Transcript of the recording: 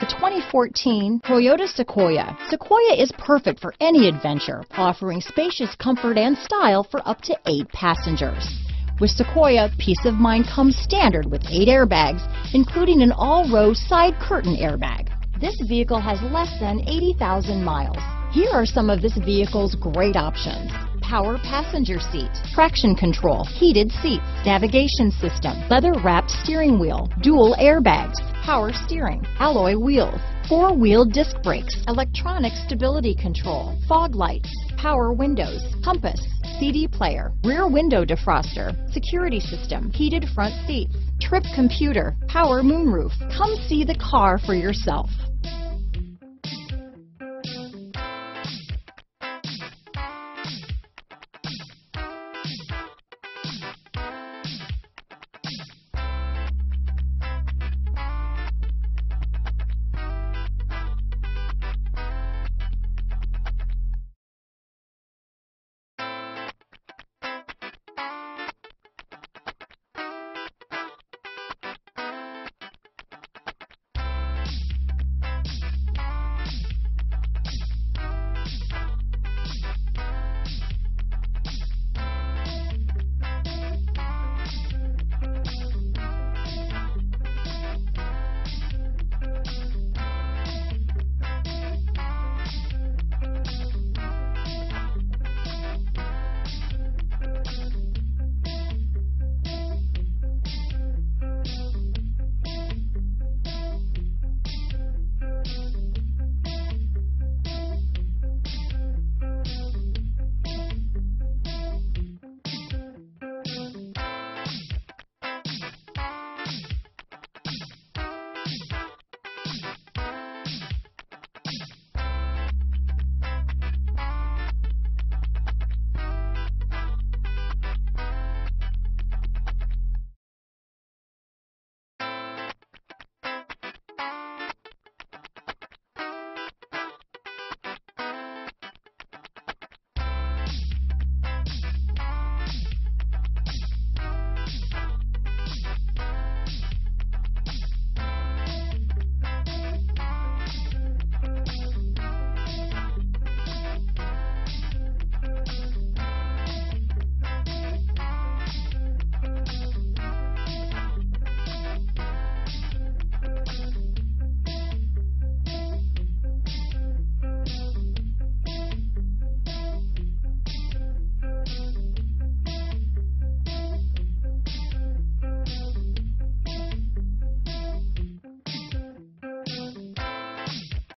The 2014 Toyota Sequoia. Sequoia is perfect for any adventure, offering spacious comfort and style for up to 8 passengers. With Sequoia, peace of mind comes standard with 8 airbags, including an all-row side curtain airbag. This vehicle has less than 80,000 miles. Here are some of this vehicle's great options: power passenger seat, traction control, heated seats, navigation system, leather-wrapped steering wheel, dual airbags, power steering, alloy wheels, 4-wheel disc brakes, electronic stability control, fog lights, power windows, compass, CD player, rear window defroster, security system, heated front seats, trip computer, power moonroof. Come see the car for yourself.